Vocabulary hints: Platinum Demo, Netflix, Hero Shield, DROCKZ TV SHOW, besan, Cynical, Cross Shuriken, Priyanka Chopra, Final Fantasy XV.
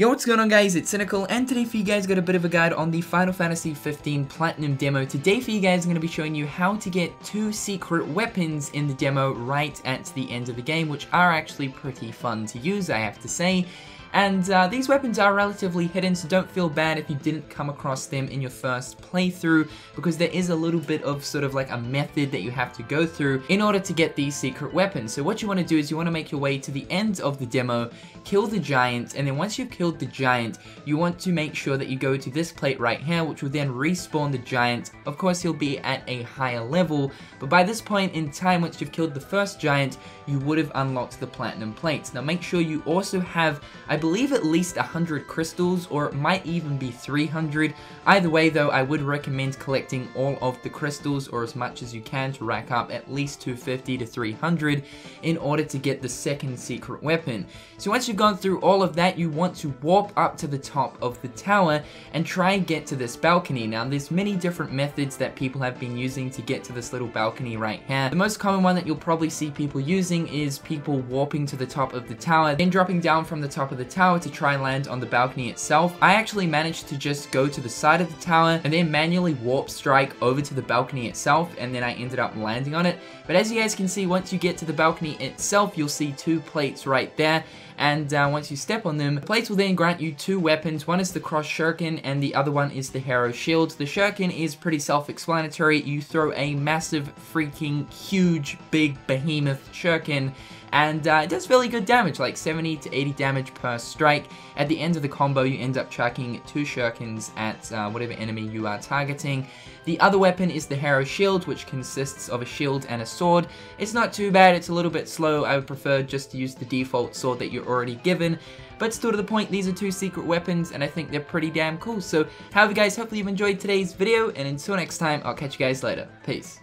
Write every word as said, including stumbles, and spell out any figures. Yo, what's going on guys, it's Cynical, and today for you guys got a bit of a guide on the Final Fantasy fifteen Platinum Demo. Today for you guys I'm going to be showing you how to get two secret weapons in the demo right at the end of the game, which are actually pretty fun to use, I have to say. And uh, these weapons are relatively hidden, so don't feel bad if you didn't come across them in your first playthrough, because there is a little bit of sort of like a method that you have to go through in order to get these secret weapons. So what you want to do is you want to make your way to the end of the demo, kill the giant, and then once you've killed the giant, you want to make sure that you go to this plate right here, which will then respawn the giant. Of course, he'll be at a higher level, but by this point in time, once you've killed the first giant, you would have unlocked the platinum plates. Now make sure you also have, I I believe, at least one hundred crystals, or it might even be three hundred. Either way though, I would recommend collecting all of the crystals, or as much as you can, to rack up at least two fifty to three hundred in order to get the second secret weapon. So once you've gone through all of that, you want to warp up to the top of the tower and try and get to this balcony. Now there's many different methods that people have been using to get to this little balcony right here. The most common one that you'll probably see people using is people warping to the top of the tower, then dropping down from the top of the tower to try and land on the balcony itself. I actually managed to just go to the side of the tower and then manually warp strike over to the balcony itself, and then I ended up landing on it. But as you guys can see, once you get to the balcony itself, you'll see two plates right there, and uh, once you step on them, the plates will then grant you two weapons. One is the Cross Shuriken and the other one is the Hero Shield. The Shuriken is pretty self-explanatory. You throw a massive, freaking, huge, big, behemoth Shuriken, and uh, it does really good damage, like seventy to eighty damage per strike. At the end of the combo, you end up chucking two shurikens at uh, whatever enemy you are targeting. The other weapon is the Hero Shield, which consists of a shield and a sword. It's not too bad, it's a little bit slow. I would prefer just to use the default sword that you're already given. But still to the point, these are two secret weapons, and I think they're pretty damn cool. So, however guys, hopefully you've enjoyed today's video, and until next time, I'll catch you guys later. Peace.